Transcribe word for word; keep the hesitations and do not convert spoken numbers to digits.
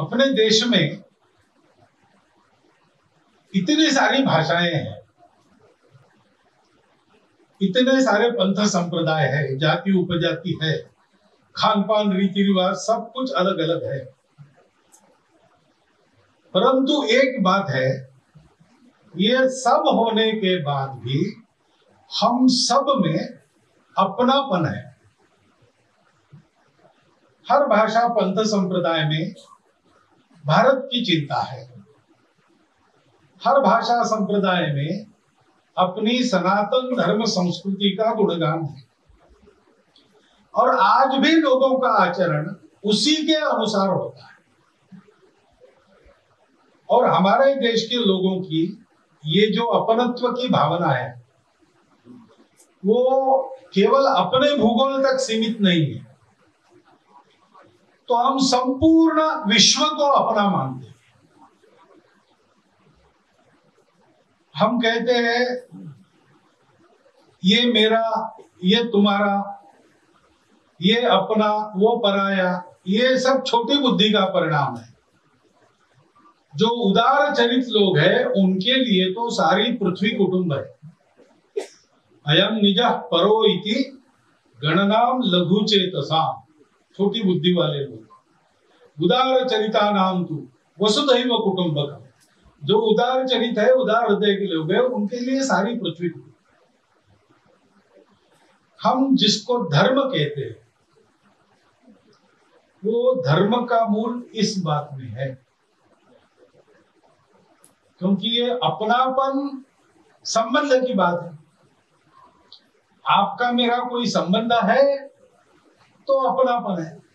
अपने देश में इतनी सारी भाषाएं हैं, इतने सारे पंथ संप्रदाय है, जाति उपजाति है, खान पान रीति रिवाज सब कुछ अलग अलग है, परंतु एक बात है, ये सब होने के बाद भी हम सब में अपनापन है। हर भाषा पंथ संप्रदाय में भारत की चिंता है, हर भाषा संप्रदाय में अपनी सनातन धर्म संस्कृति का गुणगान है, और आज भी लोगों का आचरण उसी के अनुसार होता है। और हमारे देश के लोगों की ये जो अपनत्व की भावना है वो केवल अपने भूगोल तक सीमित नहीं है, तो हम संपूर्ण विश्व को अपना मानते हैं। हम कहते हैं ये मेरा, ये तुम्हारा, ये अपना, वो पराया, ये सब छोटी बुद्धि का परिणाम है। जो उदार चरित लोग हैं उनके लिए तो सारी पृथ्वी कुटुंब है। अयम निजः परो इति गणनाम लघु चेतसाम, छोटी बुद्धि वाले लोग। उदार चरिता नाम तू वसुधैव कुटुंबकम, जो उदार चरित है, उदार हृदय के लोग हैं, उनके लिए सारी पृथ्वी कुटुंब। हम जिसको धर्म कहते हैं वो धर्म का मूल इस बात में है, क्योंकि ये अपनापन संबंध की बात है। आपका मेरा कोई संबंध है तो अपनापन है।